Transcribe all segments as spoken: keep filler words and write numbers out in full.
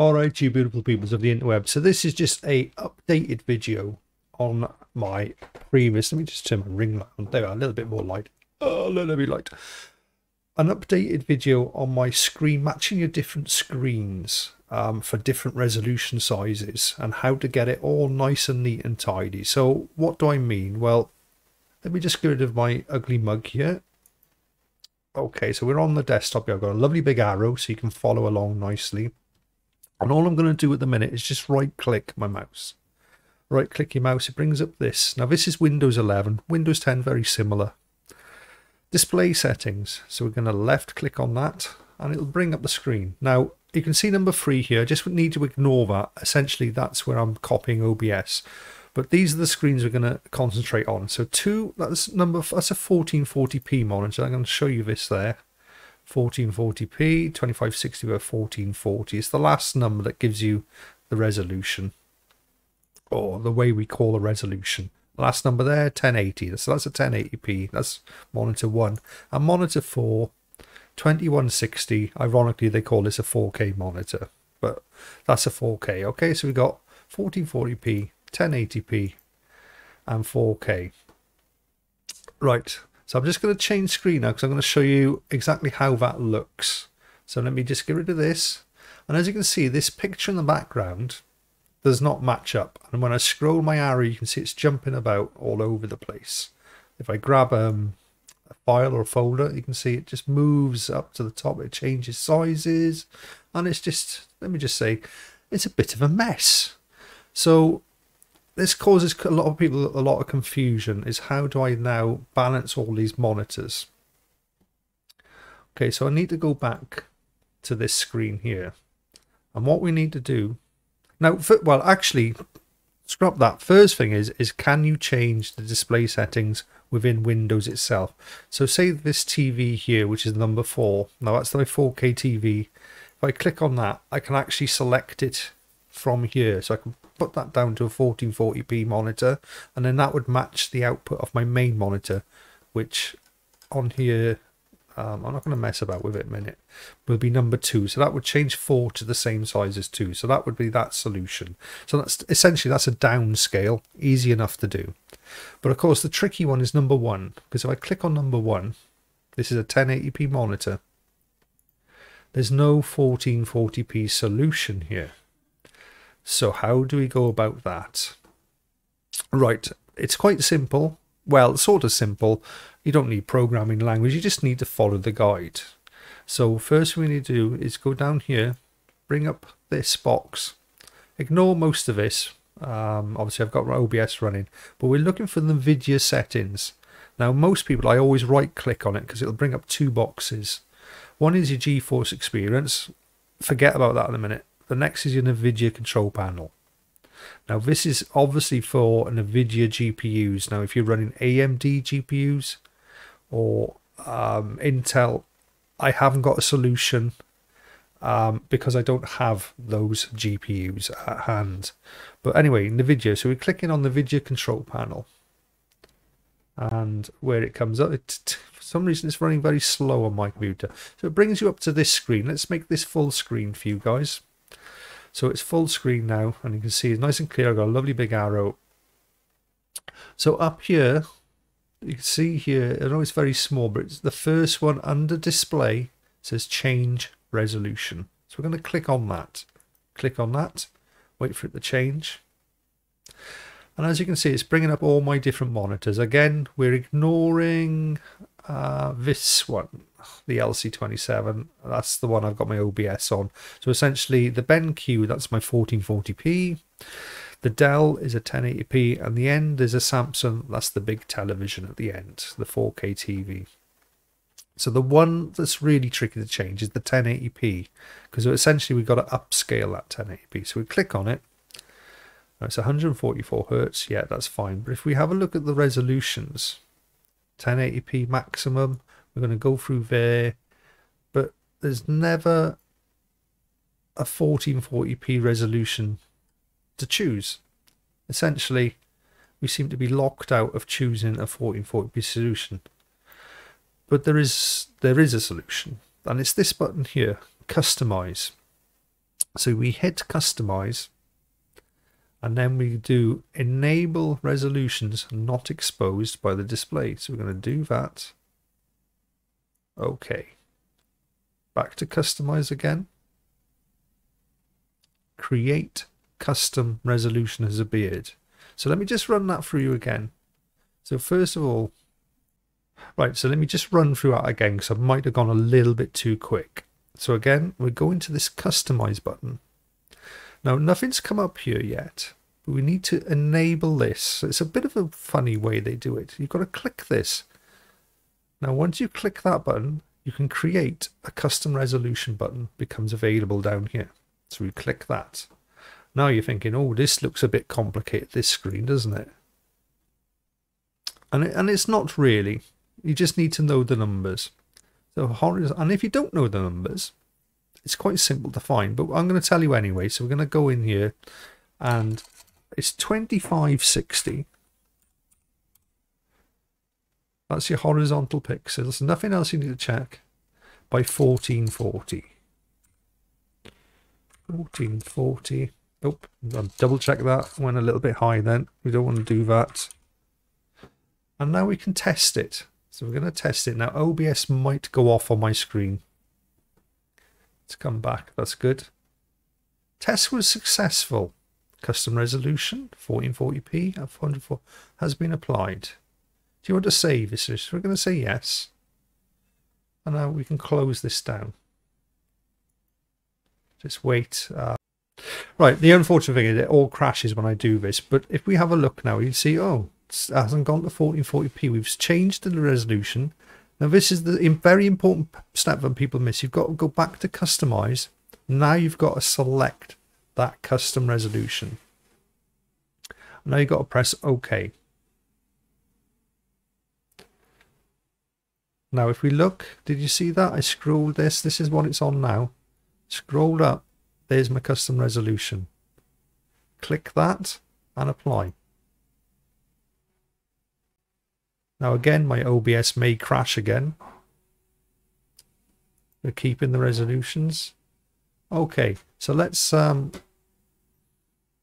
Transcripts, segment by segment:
All right, you beautiful peoples of the interweb. So this is just a updated video on my previous. Let me just turn my ring light on. There we are, a little bit more light. Oh, a little bit light. An updated video on my screen, matching your different screens um, for different resolution sizes and how to get it all nice and neat and tidy. So what do I mean? Well, let me just get rid of my ugly mug here. Okay, so we're on the desktop. I've got a lovely big arrow so you can follow along nicely. And all I'm going to do at the minute is just right-click my mouse. Right-click your mouse, it brings up this. Now this is Windows eleven, Windows ten, very similar. Display settings. So we're going to left-click on that, and it'll bring up the screen. Now you can see number three here. Just need to ignore that. Essentially, that's where I'm copying O B S. But these are the screens we're going to concentrate on. So two. That's number. That's a fourteen forty p monitor. I'm going to show you this there. fourteen forty p, twenty-five sixty by fourteen forty. It's the last number that gives you the resolution, or the way we call a resolution. The last number there, ten eighty. So that's a ten eighty p. That's monitor one. And monitor four, twenty-one sixty. Ironically, they call this a four K monitor, but that's a four K. Okay, so we've got fourteen forty p, ten eighty p, and four K. Right. So I'm just going to change screen now because I'm going to show you exactly how that looks. So let me just get rid of this. And as you can see, this picture in the background does not match up. And when I scroll my arrow, you can see it's jumping about all over the place. If I grab um, a file or a folder, you can see it just moves up to the top. It changes sizes. And it's just, let me just say, it's a bit of a mess. So this causes a lot of people a lot of confusion, is how do I now balance all these monitors? Okay, so I need to go back to this screen here. And what we need to do now, for, well, actually, scrap that. First thing is, is can you change the display settings within Windows itself? So say this T V here, which is number four. Now that's my four K T V. If I click on that, I can actually select it from here. So I can put that down to a fourteen forty p monitor, and then that would match the output of my main monitor, which on here um, I'm not going to mess about with it a minute, will be number two. So that would change four to the same size as two. So that would be that solution. So that's essentially, that's a down scale, easy enough to do. But of course the tricky one is number one, because if I click on number one, this is a ten eighty p monitor. There's no fourteen forty p solution here. So how do we go about that? Right, it's quite simple. Well, sort of simple. You don't need programming language. You just need to follow the guide. So first thing we need to do is go down here, bring up this box. Ignore most of this. Um, obviously, I've got my O B S running, but we're looking for the NVIDIA settings. Now, most people, I always right-click on it because it'll bring up two boxes. One is your GeForce experience. Forget about that in a minute. The next is your NVIDIA control panel. Now this is obviously for NVIDIA G P Us. Now if you're running A M D G P Us or um, Intel, I haven't got a solution um, because I don't have those G P Us at hand. But anyway, NVIDIA. So we're clicking on the NVIDIA control panel. And where it comes up, it, for some reason it's running very slow on my computer. So it brings you up to this screen. Let's make this full screen for you guys. So it's full screen now, and you can see it's nice and clear. I've got a lovely big arrow. So up here, you can see here, I know it's very small, but it's the first one under display. It says change resolution. So we're going to click on that. Click on that, wait for it to change. And as you can see, it's bringing up all my different monitors. Again, we're ignoring uh, this one, the L C twenty-seven. That's the one I've got my O B S on. So essentially the BenQ, that's my fourteen forty p. The Dell is a ten eighty p, and the end is a Samsung. That's the big television at the end, the four K T V. So the one that's really tricky to change is the ten eighty p, because essentially we've got to upscale that ten eighty p. So we click on it. Now it's one hundred forty-four hertz. Yeah, that's fine. But if we have a look at the resolutions, ten eighty p maximum, we're going to go through there, but there's never a fourteen forty p resolution to choose. Essentially, we seem to be locked out of choosing a fourteen forty p solution. But there is there is a solution, and it's this button here, customize. So we hit customize, and then we do enable resolutions not exposed by the display. So we're going to do that. Okay. Back to customize again. Create custom resolution has appeared. So let me just run that through you again. So first of all, right, so let me just run through that again because I might have gone a little bit too quick. So again, we're going to this customize button. Now, nothing's come up here yet, but we need to enable this. So it's a bit of a funny way they do it. You've got to click this. Now, once you click that button, you can create a custom resolution button becomes available down here. So we click that. Now you're thinking, oh, this looks a bit complicated, this screen, doesn't it? And, it, and it's not really. You just need to know the numbers. So horizontal, and if you don't know the numbers, it's quite simple to find, but I'm going to tell you anyway. So we're going to go in here, and it's twenty-five sixty. That's your horizontal pixels. Nothing else you need to check. By fourteen forty. fourteen forty. Oh, I'll double check that. Went a little bit high then. We don't want to do that. And now we can test it. So we're going to test it. Now O B S might go off on my screen. It's come back. That's good. Test was successful. Custom resolution fourteen forty p at four hundred four has been applied. Do you want to save this? We're going to say yes. And now we can close this down. Just wait. Uh, right. The unfortunate thing is it all crashes when I do this. But if we have a look now, you see, oh, it hasn't gone to fourteen forty p. We've changed the resolution. Now, this is the very important step that people miss. You've got to go back to customize. Now you've got to select that custom resolution. Now you've got to press OK. Now, if we look, did you see that? I scrolled this. This is what it's on now. Scroll up. There's my custom resolution. Click that and apply. Now again, my O B S may crash again. We're keeping the resolutions. Okay, so let's um,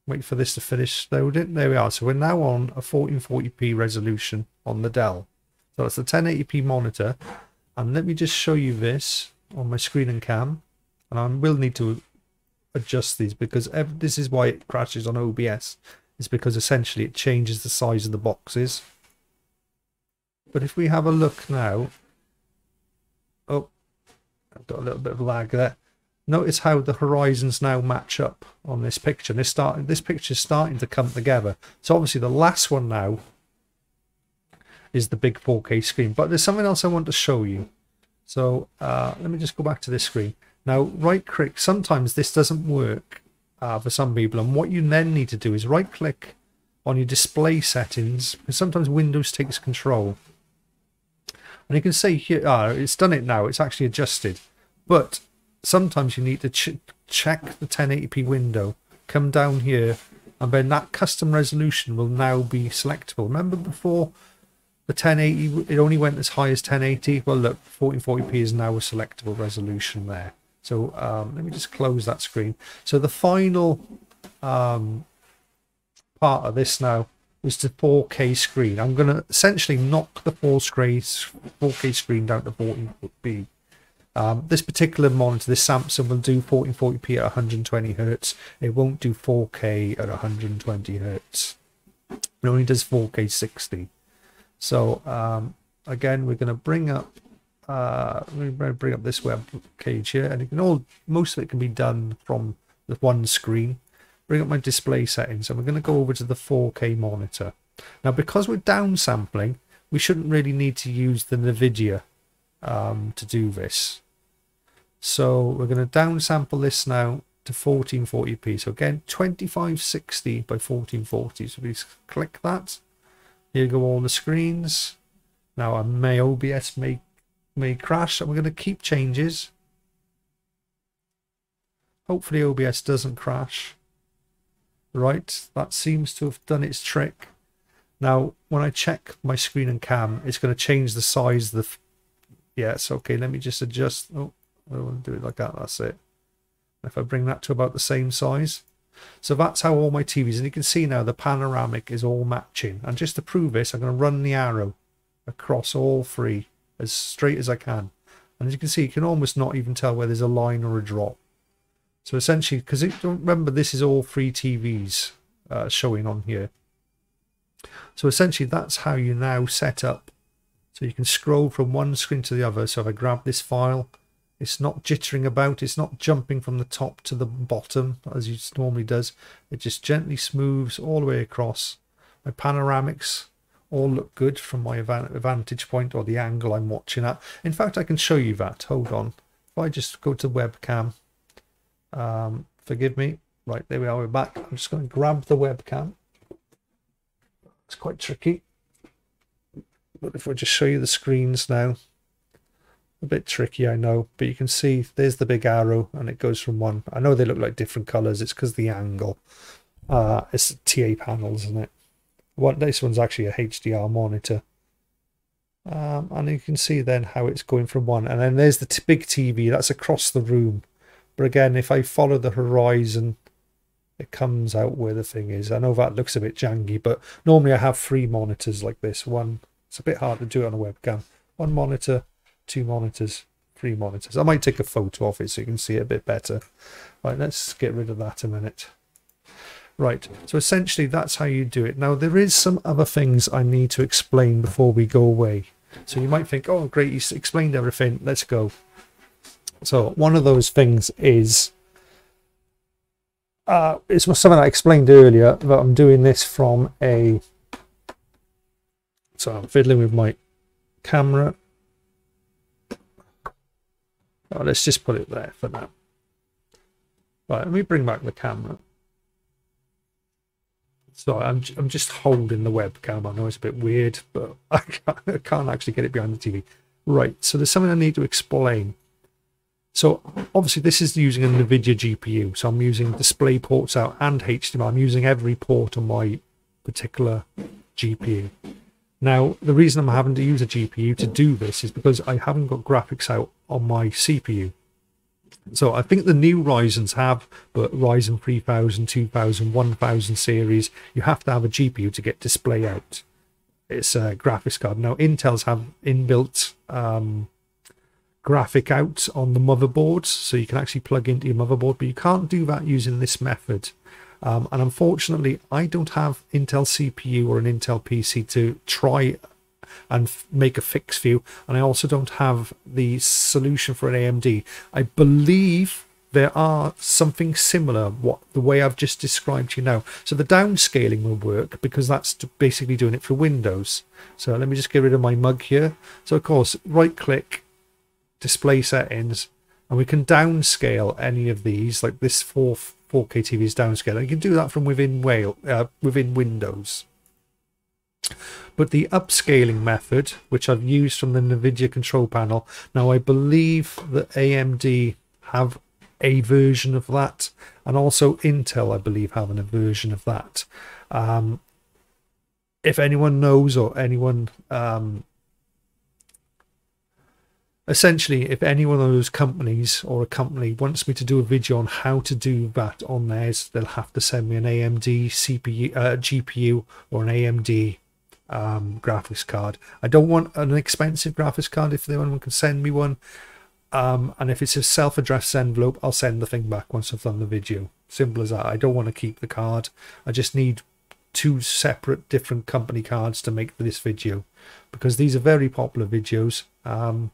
wait for this to finish loading. There we are. So we're now on a fourteen forty p resolution on the Dell. So that's the ten eighty p monitor. And let me just show you this on my screen and cam. And I will need to adjust these because every, this is why it crashes on O B S. It's because essentially it changes the size of the boxes. But if we have a look now, oh, I've got a little bit of lag there. Notice how the horizons now match up on this picture. And this start, this picture is starting to come together. So obviously the last one now is the big four K screen. But there's something else I want to show you. So uh, let me just go back to this screen. Now, right click. Sometimes this doesn't work uh, for some people. And what you then need to do is right click on your display settings. Because sometimes Windows takes control. And you can see here, ah, it's done it now. It's actually adjusted. But sometimes you need to ch check the ten eighty p window. Come down here. And then that custom resolution will now be selectable. Remember before the ten eighty, it only went as high as ten eighty. Well, look, fourteen forty p is now a selectable resolution there. So um, let me just close that screen. So the final um, part of this now is the four K screen. I'm going to essentially knock the four K screen down to fourteen forty p. Um, this particular monitor, this Samsung, will do fourteen forty p at one hundred twenty hertz. It won't do four K at one hundred twenty hertz. It only does four K sixty. So um, again, we're going to bring up uh, we're going to bring up this web page here, and it can all most of it can be done from the one screen. Bring up my display settings, and we're going to go over to the four K monitor. Now, because we're downsampling, we shouldn't really need to use the NVIDIA um, to do this. So we're going to downsample this now to fourteen forty p. So again, twenty-five sixty by fourteen forty. So we click that. Here go all the screens. Now, I may O B S may may crash, and we're going to keep changes. Hopefully, O B S doesn't crash. Right, that seems to have done its trick. Now when I check my screen and cam, it's going to change the size of the, yes, okay, let me just adjust. Oh, I don't want to do it like that. That's it. If I bring that to about the same size. So that's how all my T Vs, and you can see now the panoramic is all matching. And just to prove this, I'm going to run the arrow across all three as straight as I can. And as you can see, you can almost not even tell where there's a line or a drop. So essentially, because remember, this is all three T Vs uh, showing on here. So essentially, that's how you now set up. So you can scroll from one screen to the other. So if I grab this file, it's not jittering about. It's not jumping from the top to the bottom as it normally does. It just gently smooths all the way across. My panoramics all look good from my vantage point or the angle I'm watching at. In fact, I can show you that. Hold on. If I just go to webcam, um, forgive me. Right, there we are. We're back. I'm just going to grab the webcam. It's quite tricky. But if I just show you the screens now. A bit tricky, I know, but you can see there's the big arrow and it goes from one. I know they look like different colors. It's because the angle. Uh, it's T A panels, isn't it? Well, this one's actually a H D R monitor. Um, and you can see then how it's going from one. And then there's the t big T V. That's across the room. But again, if I follow the horizon, it comes out where the thing is. I know that looks a bit janky, but normally I have three monitors like this. One, it's a bit hard to do it on a webcam. One monitor, two monitors, three monitors. I might take a photo of it so you can see it a bit better. Right, let's get rid of that a minute. Right, so essentially that's how you do it. Now there is some other things I need to explain before we go away. So you might think, oh great, you explained everything, let's go. So one of those things is, uh, it's something I explained earlier, but I'm doing this from a, so I'm fiddling with my camera. Oh, let's just put it there for now. Right, let me bring back the camera. Sorry, I'm, I'm just holding the webcam. I know it's a bit weird, but I can't, I can't actually get it behind the T V. Right, so there's something I need to explain. So obviously this is using an NVIDIA G P U. So I'm using display ports out and H D M I. I'm using every port on my particular G P U. Now, the reason I'm having to use a G P U to do this is because I haven't got graphics out on my C P U. So I think the new Ryzens have, but Ryzen three thousand, two thousand, one thousand series, you have to have a G P U to get display out. It's a graphics card. Now, Intel's have inbuilt um, graphic out on the motherboards, so you can actually plug into your motherboard, but you can't do that using this method. Um, and unfortunately, I don't have Intel C P U or an Intel P C to try and make a fix for you. And I also don't have the solution for an A M D. I believe there are something similar, what the way I've just described to you now. So the downscaling will work because that's basically doing it for Windows. So let me just get rid of my mug here. So of course, right click, display settings, and we can downscale any of these, like this fourth. four K T V is downscaled. You can do that from within Whale, uh, within Windows. But the upscaling method, which I've used from the NVIDIA control panel, now I believe that A M D have a version of that, and also Intel, I believe, have a version of that. Um, if anyone knows, or anyone... Um, Essentially, if any one of those companies or a company wants me to do a video on how to do that on theirs, they'll have to send me an A M D C P U, uh, G P U, or an A M D um, graphics card. I don't want an expensive graphics card. If anyone can send me one, um, and if it's a self-addressed envelope, I'll send the thing back once I've done the video. Simple as that. I don't want to keep the card. I just need two separate different company cards to make this video, because these are very popular videos. Um,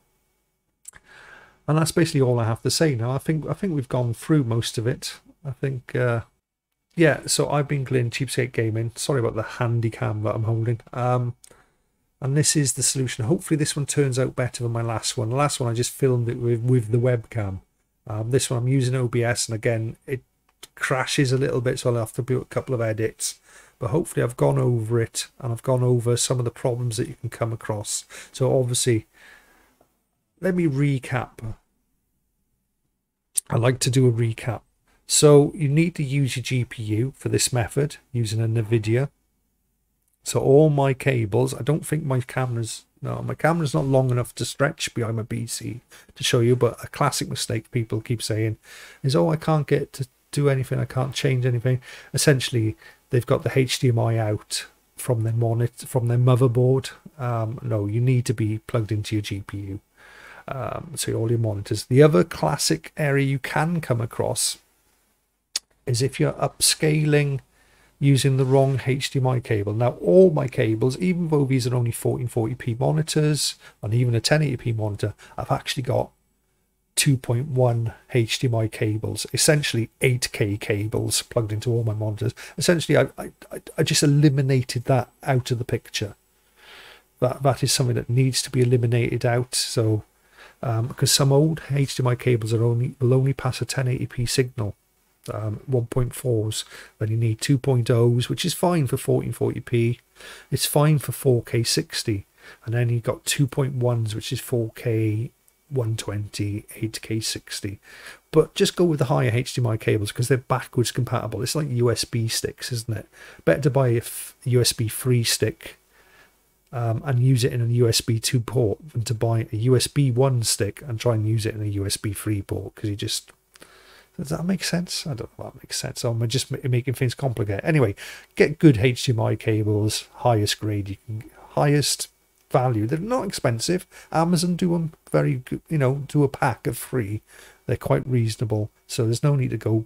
And that's basically all I have to say now. I think I think we've gone through most of it. I think, uh, yeah, so I've been Glyn Cheapskate Gaming. Sorry about the handy cam that I'm holding. Um, and this is the solution. Hopefully this one turns out better than my last one. The last one I just filmed it with, with the webcam. Um, this one I'm using O B S, and again, it crashes a little bit, so I'll have to do a couple of edits. But hopefully I've gone over it, and I've gone over some of the problems that you can come across. So obviously... Let me recap. I like to do a recap. So you need to use your G P U for this method using a NVIDIA. So all my cables, I don't think my camera's, no, my camera's not long enough to stretch behind my P C to show you, but a classic mistake people keep saying is, oh, I can't get to do anything, I can't change anything. Essentially, they've got the H D M I out from their monitor, from their motherboard. Um, no, you need to be plugged into your G P U. Um, so all your monitors. The other classic area you can come across is if you're upscaling using the wrong H D M I cable. Now all my cables, even though these are only fourteen forty p monitors and even a ten eighty p monitor, I've actually got two point one H D M I cables, essentially eight K cables plugged into all my monitors. Essentially, I, I, I just eliminated that out of the picture. That, that is something that needs to be eliminated out. So um, because some old H D M I cables are only will only pass a ten eighty p signal. Um, one point fours, then you need two point ohs, which is fine for fourteen forty p, it's fine for four K sixty, and then you've got two point ones, which is four K one twenty, eight K sixty. But just go with the higher H D M I cables because they're backwards compatible. It's like U S B sticks, isn't it? Better to buy a U S B three stick um, and use it in a U S B two port than to buy a U S B one stick and try and use it in a U S B three port, because you just... Does that make sense? I don't know if that makes sense. I'm just making things complicated. Anyway, get good H D M I cables, highest grade you can, highest value. They're not expensive. Amazon do them very good, you know, do a pack of three. They're quite reasonable. So there's no need to go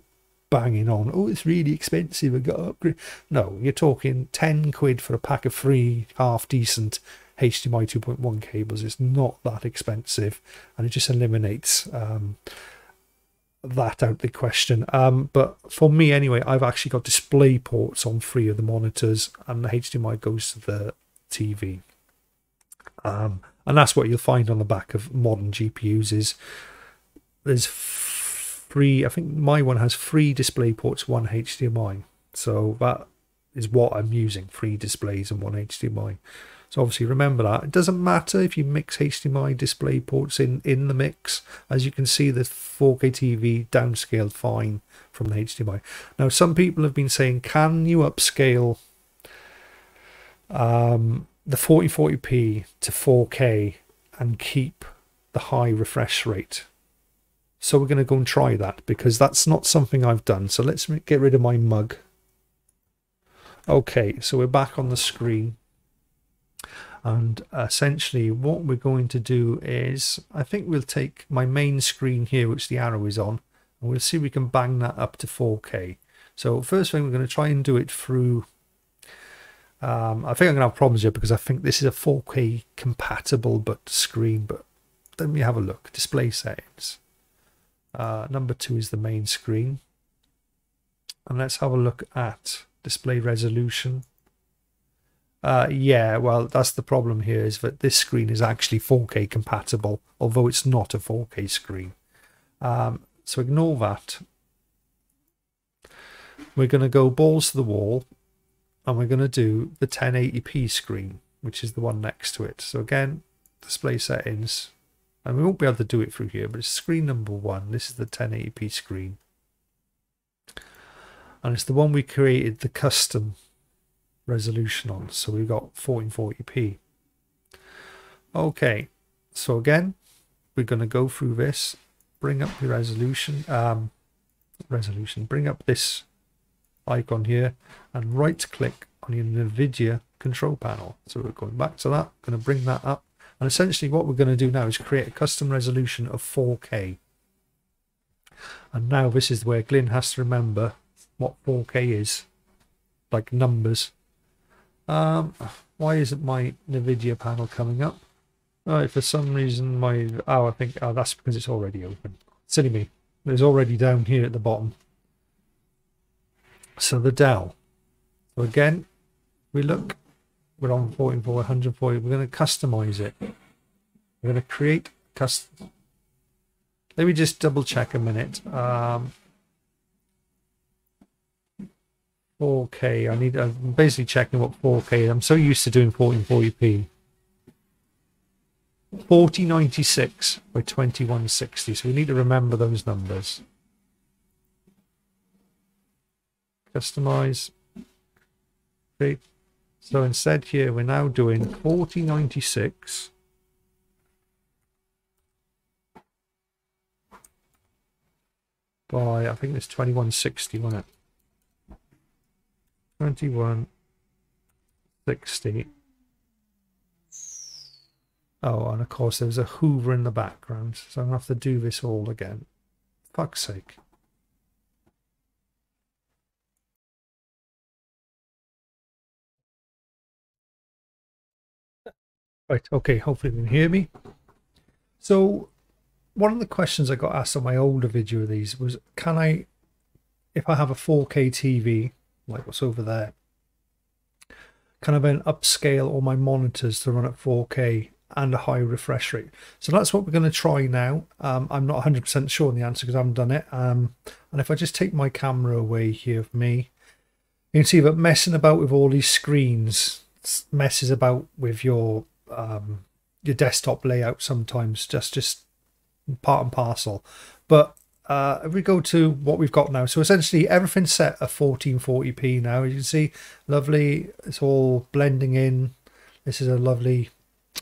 banging on, oh, it's really expensive, I've got to upgrade. No, you're talking ten quid for a pack of three half decent H D M I two point one cables. It's not that expensive, and it just eliminates... Um, that out the question. Um but for me anyway, I've actually got display ports on three of the monitors, and the H D M I goes to the T V, um and that's what you'll find on the back of modern G P Us. Is there's three, I think my one has three display ports, one H D M I, so that is what I'm using, three displays and one H D M I. So obviously remember that. It doesn't matter if you mix H D M I display ports in, in the mix. As you can see, the four K T V downscaled fine from the H D M I. Now, some people have been saying, can you upscale um, the fourteen forty p to four K and keep the high refresh rate? So we're going to go and try that, because that's not something I've done. So let's get rid of my mug. Okay, so we're back on the screen. And essentially what we're going to do is, I think we'll take my main screen here, which the arrow is on, and we'll see if we can bang that up to four K. So first thing, we're going to try and do it through, um, I think I'm going to have problems here because I think this is a four K compatible but screen, but let me have a look. Display settings. Uh, number two is the main screen. And let's have a look at display resolution. Uh, yeah, well, that's the problem here, is that this screen is actually four K compatible, although it's not a four K screen. Um, so ignore that. We're going to go balls to the wall, and we're going to do the ten eighty p screen, which is the one next to it. So again, display settings, and we won't be able to do it through here, but it's screen number one. This is the ten eighty p screen, and it's the one we created the custom resolution on, so we've got fourteen forty p. Okay, so again, we're going to go through this, bring up the resolution, um, resolution, bring up this icon here, and right click on your NVIDIA control panel. So we're going back to that, going to bring that up, and essentially what we're going to do now is create a custom resolution of four K. And now this is where Glyn has to remember what four K is, like numbers. Um, why isn't my NVIDIA panel coming up? Uh, for some reason my, oh, I think, oh, that's because it's already open. Silly me. It's already down here at the bottom. So the Dell. So again, we look, we're on fourteen forty, one forty, we're going to customize it. We're going to create custom. Let me just double check a minute. Um, four K, I need, I'm basically checking what four K, I'm so used to doing fourteen forty p. forty ninety-six by twenty-one sixty, so we need to remember those numbers. Customize. Create So instead here we're now doing forty ninety-six. By, I think it's twenty-one sixty, wasn't it? twenty-one sixty. Oh, and of course there's a Hoover in the background, so I'm going to have to do this all again. Fuck's sake. Right, okay, hopefully you can hear me. So, one of the questions I got asked on my older video of these was, can I, if I have a four K T V, like what's over there, can I then upscale all my monitors to run at four K and a high refresh rate? So that's what we're going to try now. Um, I'm not one hundred percent sure on the answer because I haven't done it. Um, and if I just take my camera away here from me, you can see that messing about with all these screens messes about with your, um, your desktop layout sometimes, just, just, part and parcel. But uh if we go to what we've got now, so essentially everything's set at fourteen forty p now, as you can see. Lovely, it's all blending in. This is a lovely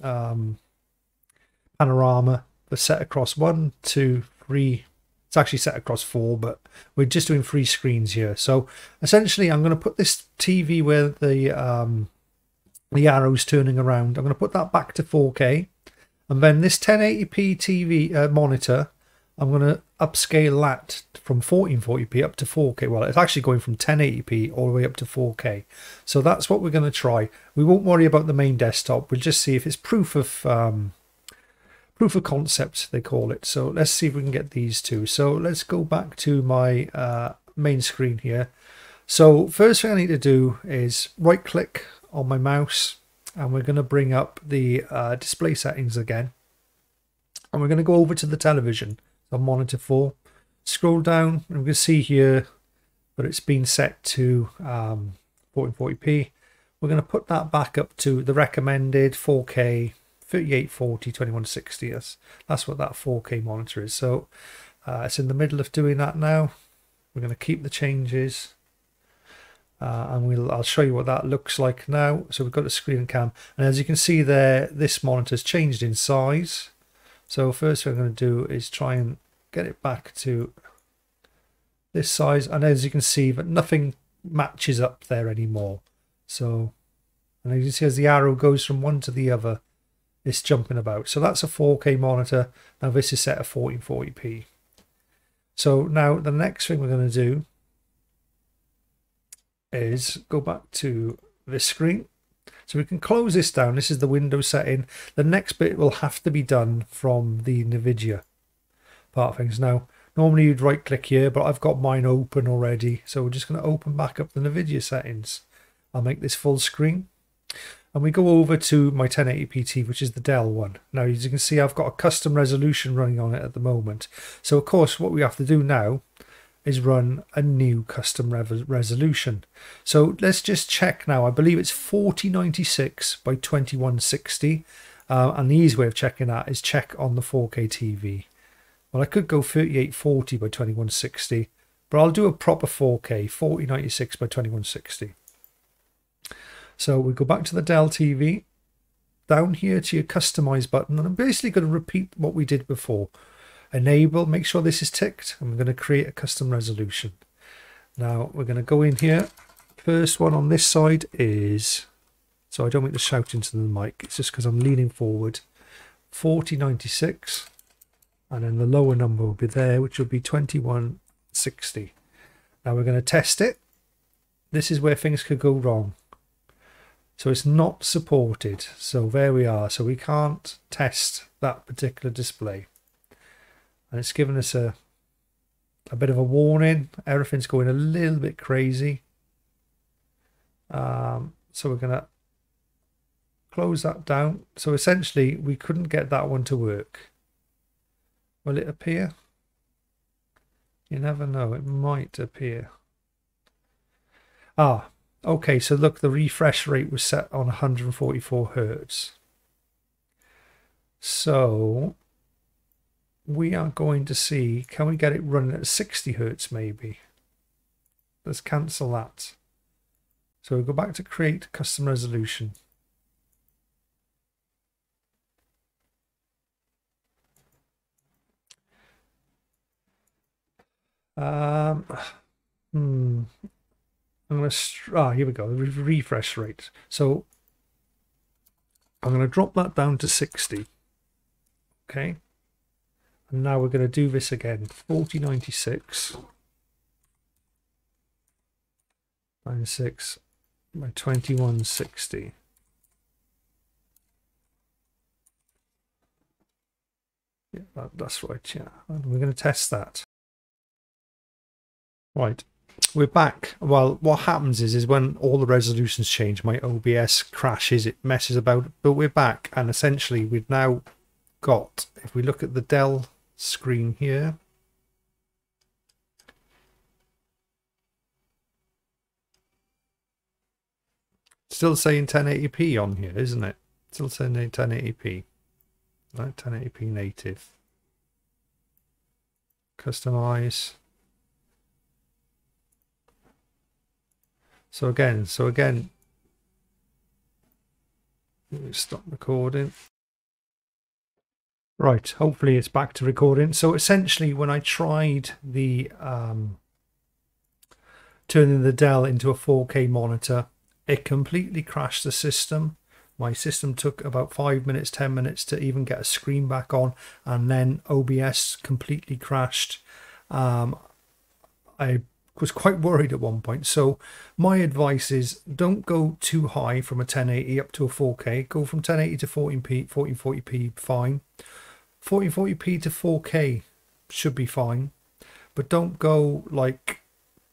um panorama that's set across one two three. It's actually set across four, but we're just doing three screens here. So essentially I'm going to put this T V where the um the arrow's turning around, I'm going to put that back to four K. And then this ten eighty p T V uh, monitor, I'm going to upscale that from fourteen forty p up to four K. Well, it's actually going from ten eighty p all the way up to four K. So that's what we're going to try. We won't worry about the main desktop. We'll just see if it's proof of um, proof of concept, they call it. So let's see if we can get these two. So let's go back to my uh, main screen here. So first thing I need to do is right click on my mouse. And we're going to bring up the uh, display settings again. And we're going to go over to the television on monitor four. Scroll down and we can see here that it's been set to um, fourteen forty p. We're going to put that back up to the recommended four K, thirty-eight forty, twenty-one sixty. That's, that's what that four K monitor is. So uh, it's in the middle of doing that now. We're going to keep the changes. Uh, and we'll I'll show you what that looks like now. So we've got a screen and cam, and as you can see there, this monitor's changed in size. So first thing I'm going to do is try and get it back to this size, and as you can see that nothing matches up there anymore. So, and as you can see, as the arrow goes from one to the other, it's jumping about. So that's a four K monitor. Now this is set at fourteen forty p. So now the next thing we're going to do is go back to this screen, so we can close this down. This is the window setting. The next bit will have to be done from the NVIDIA part of things. Now normally you'd right click here, but I've got mine open already, so we're just going to open back up the NVIDIA settings. I'll make this full screen, and we go over to my ten eighty p T V, which is the Dell one. Now as you can see, I've got a custom resolution running on it at the moment. So of course what we have to do now is run a new custom resolution. So let's just check now. I believe it's forty ninety-six by twenty-one sixty, uh, and the easy way of checking that is check on the four K T V. Well, I could go thirty-eight forty by twenty-one sixty, but I'll do a proper four K, forty ninety-six by twenty-one sixty. So we go back to the Dell T V, down here to your customize button, and I'm basically going to repeat what we did before. Enable, make sure this is ticked. I'm going to create a custom resolution. Now we're going to go in here. First one on this side is, so I don't make the shout into the mic, it's just because I'm leaning forward, forty ninety-six, and then the lower number will be there, which will be twenty-one sixty. Now we're going to test it. This is where things could go wrong. So it's not supported, so there we are. So we can't test that particular display. And it's given us a a bit of a warning. Everything's going a little bit crazy. Um, so we're going to close that down. So essentially, we couldn't get that one to work. Will it appear? You never know. It might appear. Ah, okay. So look, the refresh rate was set on one hundred forty-four hertz. So we are going to see, can we get it running at sixty hertz maybe? Let's cancel that. So we'll go back to create custom resolution. Um, hmm. I'm going to, ah, here we go, the refresh rate. So I'm going to drop that down to sixty. Okay. And now we're going to do this again, forty ninety-six. ninety-six by twenty-one sixty. Yeah, that, that's right, yeah. And we're going to test that. Right, we're back. Well, what happens is, is when all the resolutions change, my O B S crashes, it messes about, but we're back. And essentially we've now got, if we look at the Dell screen here, still saying ten eighty p on here, isn't it? Still saying ten eighty p, right? ten eighty p native. Customize. So again, so again, stop recording. Right, hopefully it's back to recording. So essentially when I tried the um, turning the Dell into a four K monitor, it completely crashed the system. My system took about five minutes, ten minutes to even get a screen back on, and then O B S completely crashed. Um, I was quite worried at one point. So my advice is, don't go too high from a ten eighty up to a four K. Go from ten eighty to fourteen p, fourteen forty p, fine. fourteen forty p to four K should be fine, but don't go like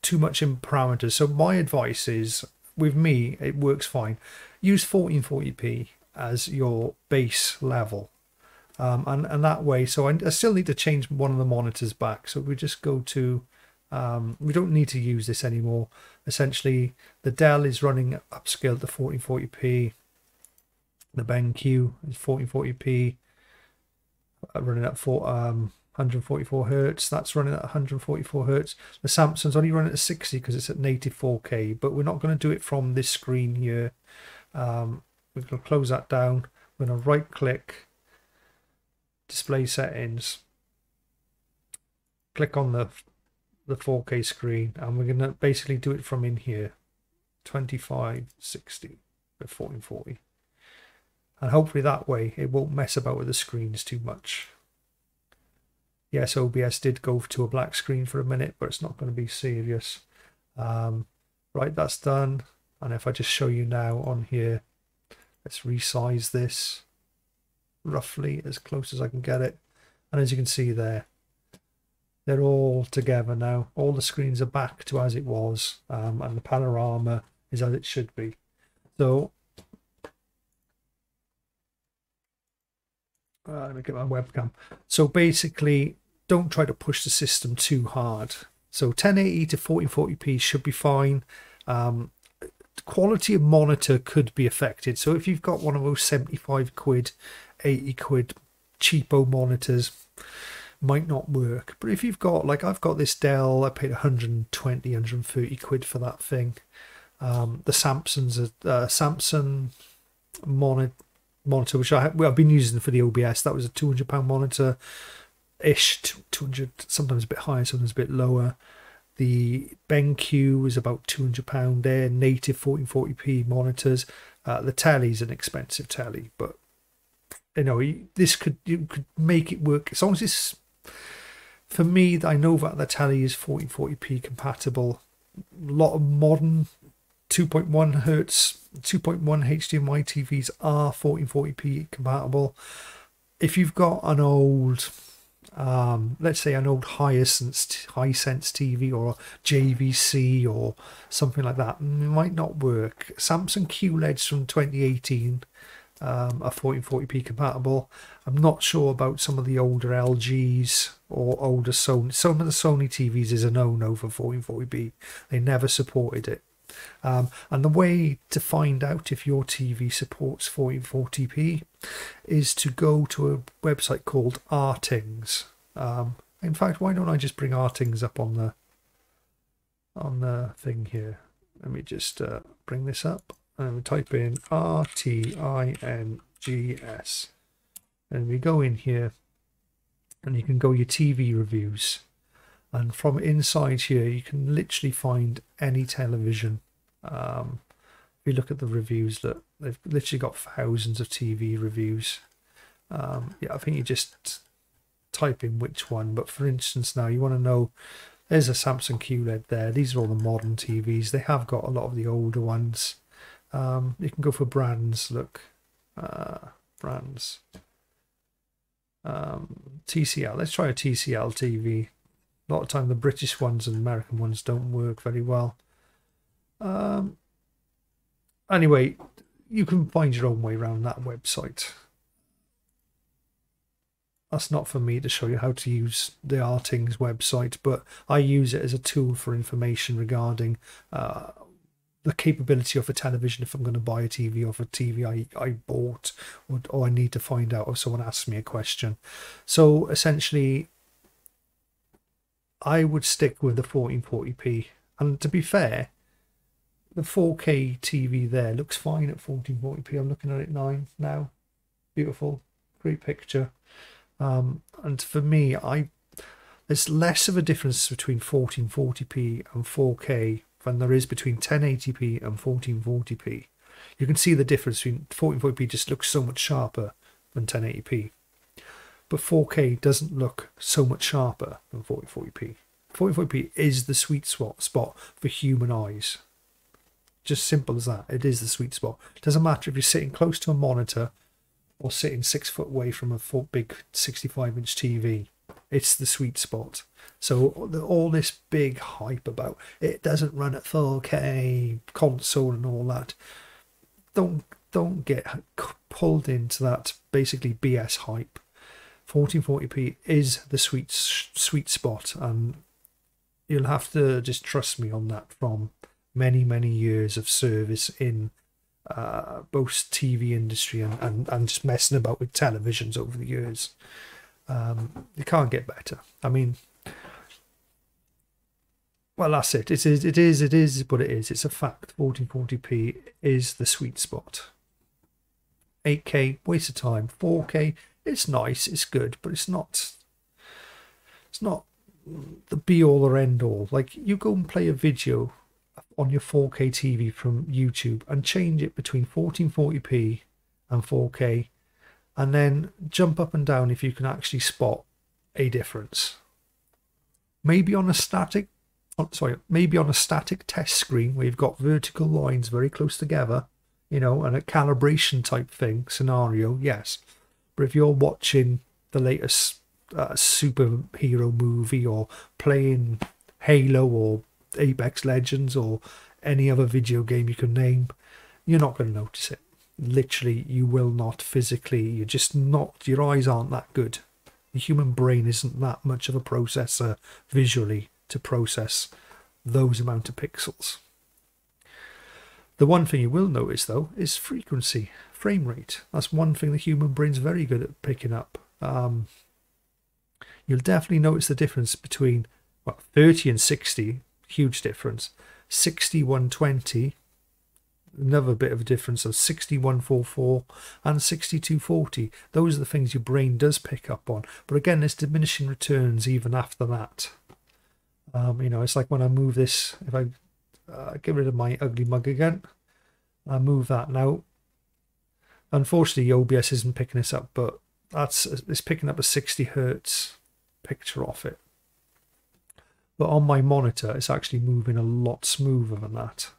too much in parameters. So my advice is, with me it works fine, use fourteen forty p as your base level, um, and, and that way. So I, I still need to change one of the monitors back, so we just go to Um, we don't need to use this anymore. Essentially, the Dell is running upscaled to fourteen forty p. The BenQ is fourteen forty p, running at four, um, one forty-four hertz. That's running at one forty-four hertz. The Samsung's only running at sixty because it's at native four K, but we're not going to do it from this screen here. Um, we're going to close that down. We're going to right click, display settings, click on the the four K screen, and we're going to basically do it from in here, twenty-five sixty by fourteen forty, and hopefully that way it won't mess about with the screens too much. Yes, O B S did go to a black screen for a minute, but it's not going to be serious. Um, right, that's done. And if I just show you now on here, let's resize this roughly as close as I can get it, and as you can see there, they're all together now. All the screens are back to as it was, um, and the panorama is as it should be. So uh, let me get my webcam. So basically, don't try to push the system too hard. So ten eighty to fourteen forty p should be fine. Um, quality of monitor could be affected. So if you've got one of those seventy-five quid, eighty quid cheapo monitors, might not work. But if you've got, like I've got this Dell, I paid one hundred twenty, one hundred thirty quid for that thing. Um, the Samsung's a uh, Samsung monitor, monitor which I, well, I've been using for the O B S. That was a two hundred pound monitor ish, two hundred, sometimes a bit higher, sometimes a bit lower. The BenQ was about two hundred pound there, native fourteen forty p monitors. Uh, the telly's an expensive telly, but you know, this could, you could make it work as long as it's, for me, I know that the telly is fourteen forty p compatible. A lot of modern two point one hertz, two point one H D M I T Vs are fourteen forty p compatible. If you've got an old, um, let's say an old HiSense, HiSense T V or J V C or something like that, it might not work. Samsung Q L E Ds from twenty eighteen. Um, are fourteen forty p compatible. I'm not sure about some of the older L Gs or older Sony. Some of the Sony T Vs is a no-no for fourteen forty p. They never supported it. Um, and the way to find out if your T V supports fourteen forty p is to go to a website called R T I N G S. Um, in fact, why don't I just bring R T I N G S up on the on the thing here? Let me just uh, bring this up and type in R T I N G S, and we go in here and you can go your T V reviews, and from inside here you can literally find any television. Um, if you look at the reviews, that they've literally got thousands of T V reviews. Um, yeah, I think you just type in which one, but for instance now you want to know, there's a Samsung Q L E D there. These are all the modern T Vs. They have got a lot of the older ones. Um, you can go for brands, look, uh, brands. Um, T C L, let's try a T C L T V. A lot of time the British ones and American ones don't work very well. Um, anyway, you can find your own way around that website. That's not for me to show you how to use the R T I N G S website, but I use it as a tool for information regarding uh, the capability of a television. If I'm going to buy a T V, or if a T V I, I bought, or, or I need to find out, or someone asks me a question. So essentially, I would stick with the fourteen forty p. And to be fair, the four K T V there looks fine at fourteen forty p. I'm looking at it nine now. Beautiful, great picture. Um, and for me, I there's less of a difference between fourteen forty p and four K than there is between ten eighty p and fourteen forty p. You can see the difference between fourteen forty p just looks so much sharper than ten eighty p, but four K doesn't look so much sharper than fourteen forty p. fourteen forty p is the sweet spot spot for human eyes. Just simple as that. It is the sweet spot. It doesn't matter if you're sitting close to a monitor or sitting six foot away from a four, big sixty-five inch T V. It's the sweet spot. So all this big hype about it doesn't run at four K console and all that, don't don't get pulled into that basically B S hype. fourteen forty p is the sweet sweet spot, and you'll have to just trust me on that from many many years of service in Uh, both T V industry and, and, and just messing about with televisions over the years. Um, it can't get better. I mean, well, that's it. It is, it is, it is what it is. It's a fact. fourteen forty p is the sweet spot. eight K, waste of time. four K, it's nice, it's good, but it's not, it's not the be all or end all. Like, you go and play a video on your four K T V from YouTube and change it between fourteen forty p and four K, and then jump up and down if you can actually spot a difference. Maybe on a static, oh, sorry, maybe on a static test screen where you've got vertical lines very close together, you know, and a calibration type thing scenario, yes. But if you're watching the latest uh, superhero movie, or playing Halo or Apex Legends or any other video game you can name, you're not going to notice it. Literally, you will not. Physically, you're just not, your eyes aren't that good. The human brain isn't that much of a processor visually to process those amount of pixels. The one thing you will notice though is frequency, frame rate. That's one thing the human brain's very good at picking up. Um, you'll definitely notice the difference between, well, thirty and sixty. Huge difference. Sixty one twenty, another bit of a difference. Of sixty one forty-four and sixty two forty, those are the things your brain does pick up on. But again, there's diminishing returns even after that. Um you know, it's like when I move this, if I uh, get rid of my ugly mug again, I move that now, unfortunately O B S isn't picking this up, but that's, it's picking up a sixty hertz picture off it. But on my monitor, it's actually moving a lot smoother than that.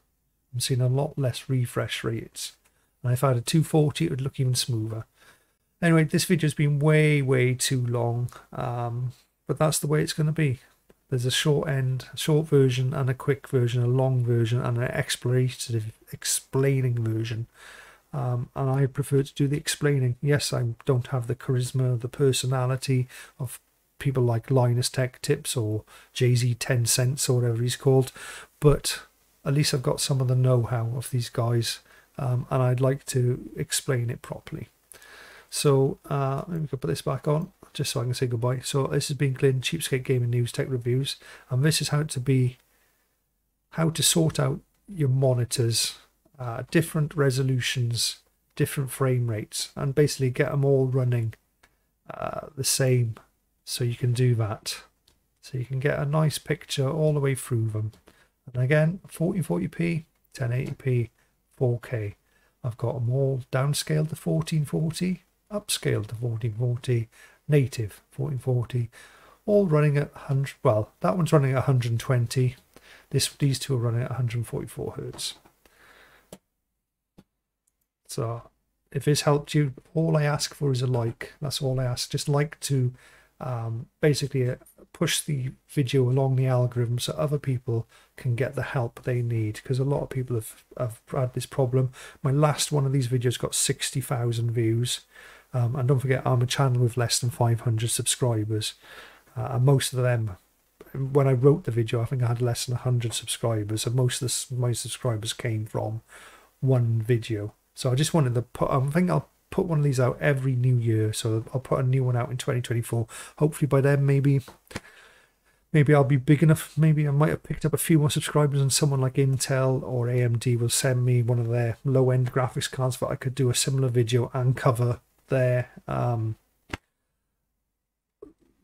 I'm seeing a lot less refresh rates. And if I had a two forty, it would look even smoother. Anyway, this video's been way, way too long. Um, but that's the way it's going to be. There's a short end, a short version, and a quick version, a long version, and an explorative, explaining version. Um, and I prefer to do the explaining. Yes, I don't have the charisma, the personality of people like Linus Tech Tips or Jay Z ten cents or whatever he's called, but at least I've got some of the know-how of these guys, um, and I'd like to explain it properly. So uh, let me put this back on just so I can say goodbye. So this has been Glyn Cheapskate Gaming News Tech Reviews, and this is how to be how to sort out your monitors, uh, different resolutions, different frame rates, and basically get them all running uh, the same, so you can do that. So you can get a nice picture all the way through them. And again, fourteen forty p, ten eighty p, four K. I've got them all downscaled to fourteen forty, upscaled to fourteen forty, native fourteen forty, all running at one hundred. Well, that one's running at one hundred twenty. This, these two are running at one hundred forty-four hertz. So if this helped you, all I ask for is a like. That's all I ask. Just like to um, basically push the video along the algorithm so other people can get the help they need, because a lot of people have, have had this problem. My last one of these videos got sixty thousand views. Um, and don't forget, I'm a channel with less than five hundred subscribers. Uh, and most of them, when I wrote the video, I think I had less than one hundred subscribers. And most of the, my subscribers came from one video. So I just wanted to put, I think I'll put one of these out every new year. So I'll put a new one out in twenty twenty-four. Hopefully by then, maybe maybe I'll be big enough. Maybe I might have picked up a few more subscribers, and someone like Intel or A M D will send me one of their low-end graphics cards that I could do a similar video and cover their um,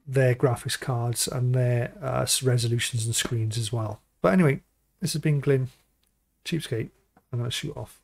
their graphics cards and their uh, resolutions and screens as well. But anyway, this has been Glyn Cheapskate. I'm going to shoot off.